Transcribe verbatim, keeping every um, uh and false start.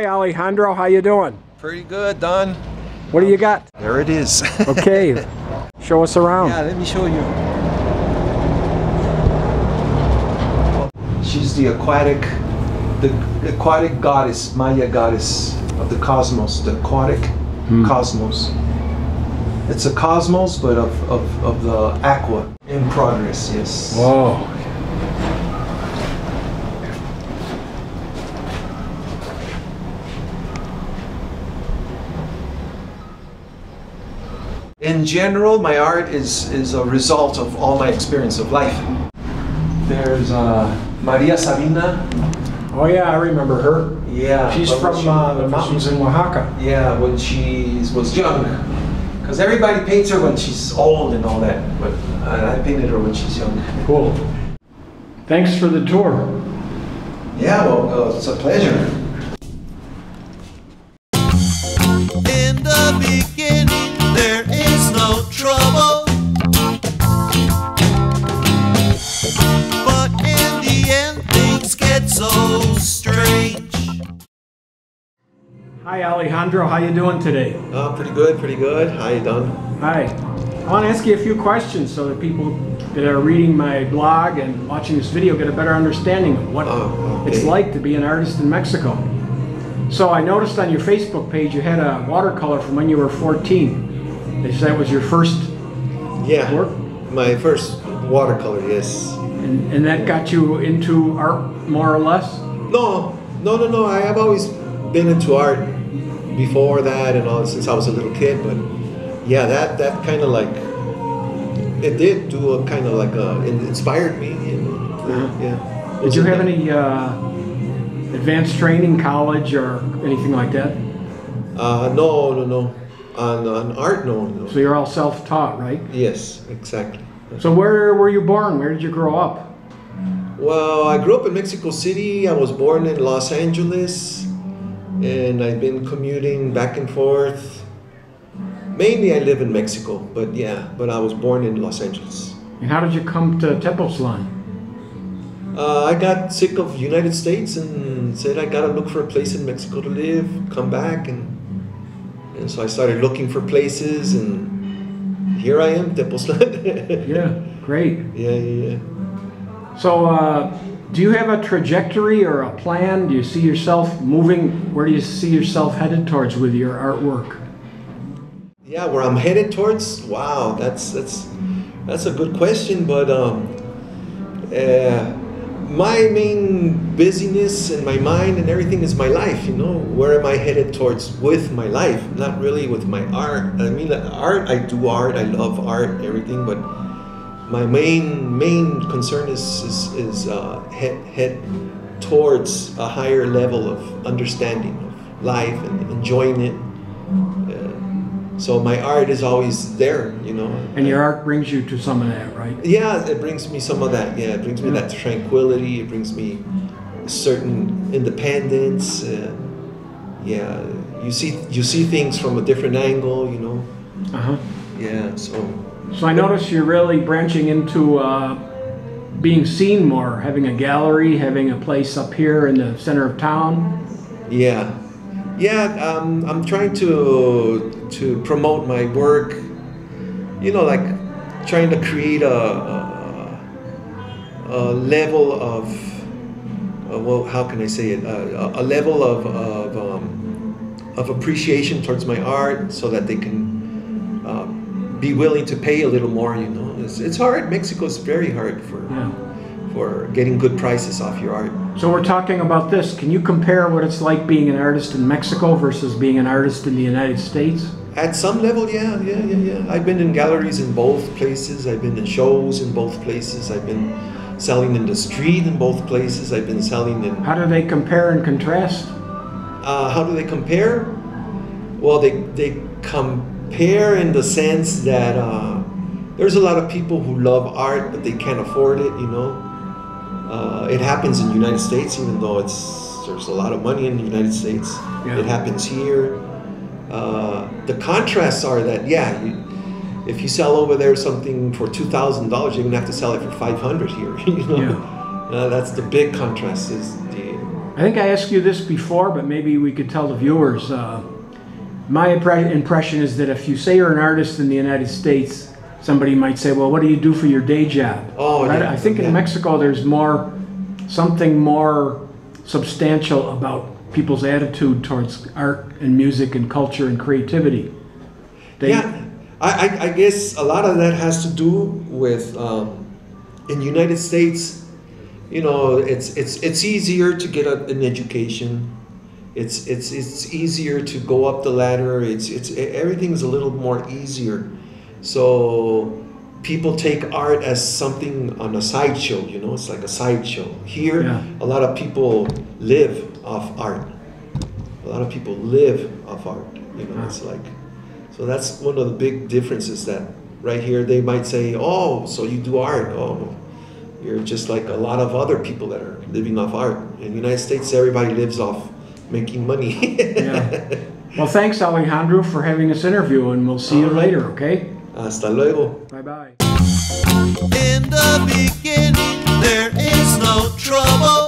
Hi Alejandro, how you doing? Pretty good, Don. What do you got? There it is. Okay, show us around. Yeah, let me show you. She's the aquatic, the aquatic goddess, Maya goddess of the cosmos, the aquatic hmm. cosmos. It's a cosmos, but of, of, of the aqua in progress, yes. Whoa. In general, my art is, is a result of all my experience of life. There's uh, Maria Sabina. Oh yeah, I remember her. Yeah. She's from she, uh, the mountains she, in Oaxaca. Yeah, when she was young. Because everybody paints her when she's old and all that, but I painted her when she's young. Cool. Thanks for the tour. Yeah, well, uh, it's a pleasure. In the beginning, there is no trouble. But in the end, things get so strange. Hi Alejandro, how you doing today? Uh, pretty good, pretty good. How you doing? Hi. I want to ask you a few questions so that people that are reading my blog and watching this video get a better understanding of what oh, okay. it's like to be an artist in Mexico. So I noticed on your Facebook page you had a watercolor from when you were fourteen. They said it was your first yeah, work? My first watercolor, yes. And, and that got you into art more or less? No, no, no, no. I have always been into art before that and all since I was a little kid, but yeah, that that kind of like it did do a kind of like a it inspired me. And, uh, yeah. Did you have any uh, advanced training, college, or anything like that? Uh, no, no, no. On, on art, no, no. So you're all self-taught, right? Yes, exactly. So where were you born? Where did you grow up? Well, I grew up in Mexico City. I was born in Los Angeles. And I've been commuting back and forth. Mainly I live in Mexico, but yeah, but I was born in Los Angeles. And how did you come to Tepoztlán? Uh, I got sick of the United States and said I gotta look for a place in Mexico to live, come back, and, and so I started looking for places, and here I am, Tepoztlán. Yeah, great. Yeah, yeah, yeah. So, uh, do you have a trajectory or a plan? Do you see yourself moving? Where do you see yourself headed towards with your artwork? Yeah, where I'm headed towards? Wow, that's that's that's a good question. But um, uh, my main busyness in my mind and everything is my life. You know, where am I headed towards with my life? Not really with my art. I mean, art. I do art. I love art. Everything, but. My main main concern is is, is uh, head head towards a higher level of understanding of life and enjoying it. Uh, so my art is always there, you know. And your art brings you to some of that, right? Yeah, it brings me some of that. Yeah, it brings me yeah. that tranquility. It brings me a certain independence. Uh, yeah, you see you see things from a different angle, you know. Uh huh. Yeah. So. So I notice you're really branching into uh, being seen more, having a gallery, having a place up here in the center of town. Yeah, yeah. Um, I'm trying to to promote my work. You know, like trying to create a a, a level of uh, well, how can I say it? Uh, a level of of, um, of appreciation towards my art, so that they can. Uh, be willing to pay a little more, you know. It's, it's hard. Mexico's very hard for yeah. for getting good prices off your art. So we're talking about this. Can you compare what it's like being an artist in Mexico versus being an artist in the United States? At some level, yeah, yeah, yeah, yeah. I've been in galleries in both places. I've been in shows in both places. I've been selling in the street in both places. I've been selling in... How do they compare and contrast? Uh, how do they compare? Well, they, they come... compare in the sense that uh, there's a lot of people who love art but they can't afford it, you know. Uh, it happens in the United States, even though it's there's a lot of money in the United States. Yeah. It happens here. Uh, the contrasts are that, yeah, you, if you sell over there something for two thousand dollars, you're going to have to sell it for five hundred dollars here, you know. Yeah. Uh, that's the big contrast is the I think I asked you this before, but maybe we could tell the viewers. Uh, my impre impression is that if you say you're an artist in the United States, somebody might say, well, what do you do for your day job? Oh, right? Yeah. I think in yeah. Mexico there's more, something more substantial about people's attitude towards art and music and culture and creativity. They, yeah, I, I guess a lot of that has to do with, um, in the United States, you know, it's, it's, it's easier to get a, an education. It's, it's, it's easier to go up the ladder. It's, it's, everything's a little more easier. So people take art as something on a sideshow, you know, it's like a sideshow. Here, yeah. a lot of people live off art. A lot of people live off art, you know, it's like, so that's one of the big differences that right here they might say, oh, so you do art, oh, you're just like a lot of other people that are living off art. In the United States, everybody lives off making money. Yeah. Well, thanks, Alejandro, for having this interview, and we'll see you later, okay? Hasta luego. Bye-bye. In the beginning, there is no trouble.